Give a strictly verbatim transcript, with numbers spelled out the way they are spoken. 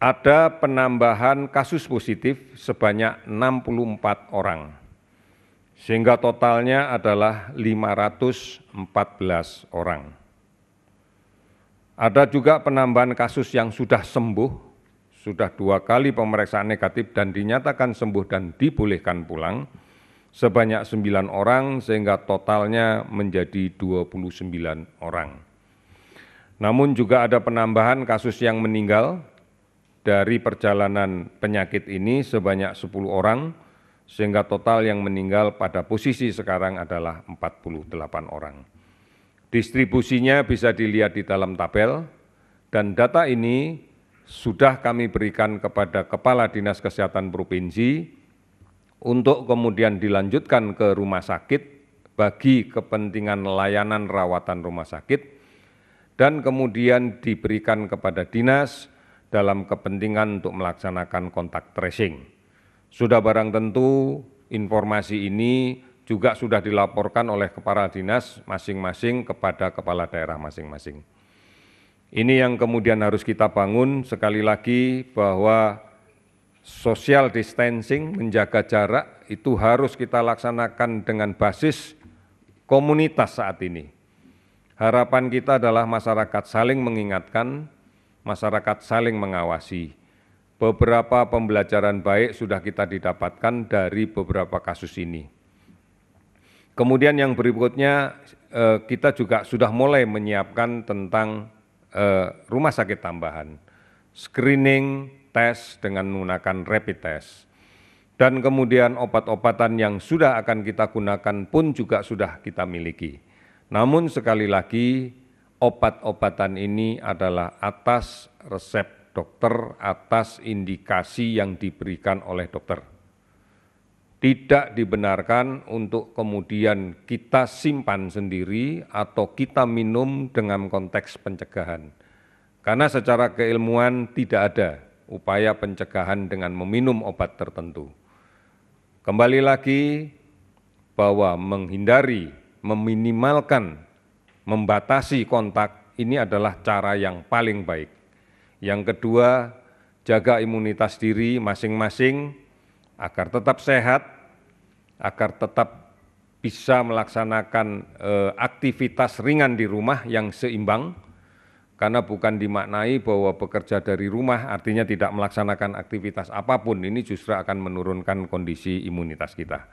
ada penambahan kasus positif sebanyak enam puluh empat orang, sehingga totalnya adalah lima ratus empat belas orang. Ada juga penambahan kasus yang sudah sembuh, sudah dua kali pemeriksaan negatif dan dinyatakan sembuh dan dibolehkan pulang, sebanyak sembilan orang, sehingga totalnya menjadi dua puluh sembilan orang. Namun juga ada penambahan kasus yang meninggal dari perjalanan penyakit ini sebanyak sepuluh orang, sehingga total yang meninggal pada posisi sekarang adalah empat puluh delapan orang. Distribusinya bisa dilihat di dalam tabel, dan data ini sudah kami berikan kepada Kepala Dinas Kesehatan Provinsi untuk kemudian dilanjutkan ke rumah sakit bagi kepentingan layanan rawatan rumah sakit, dan kemudian diberikan kepada dinas dalam kepentingan untuk melaksanakan kontak tracing. Sudah barang tentu informasi ini juga sudah dilaporkan oleh kepala dinas masing-masing kepada kepala daerah masing-masing. Ini yang kemudian harus kita bangun sekali lagi, bahwa social distancing, menjaga jarak, itu harus kita laksanakan dengan basis komunitas saat ini. Harapan kita adalah masyarakat saling mengingatkan, masyarakat saling mengawasi. Beberapa pembelajaran baik sudah kita didapatkan dari beberapa kasus ini. Kemudian yang berikutnya, kita juga sudah mulai menyiapkan tentang rumah sakit tambahan, screening, tes dengan menggunakan rapid test. Dan kemudian obat-obatan yang sudah akan kita gunakan pun juga sudah kita miliki. Namun sekali lagi, obat-obatan ini adalah atas resep dokter, atas indikasi yang diberikan oleh dokter. Tidak dibenarkan untuk kemudian kita simpan sendiri atau kita minum dengan konteks pencegahan. Karena secara keilmuan tidak ada upaya pencegahan dengan meminum obat tertentu. Kembali lagi, bahwa menghindari, meminimalkan, membatasi kontak ini adalah cara yang paling baik. Yang kedua, jaga imunitas diri masing-masing agar tetap sehat, agar tetap bisa melaksanakan e, aktivitas ringan di rumah yang seimbang, karena bukan dimaknai bahwa bekerja dari rumah artinya tidak melaksanakan aktivitas apapun, ini justru akan menurunkan kondisi imunitas kita.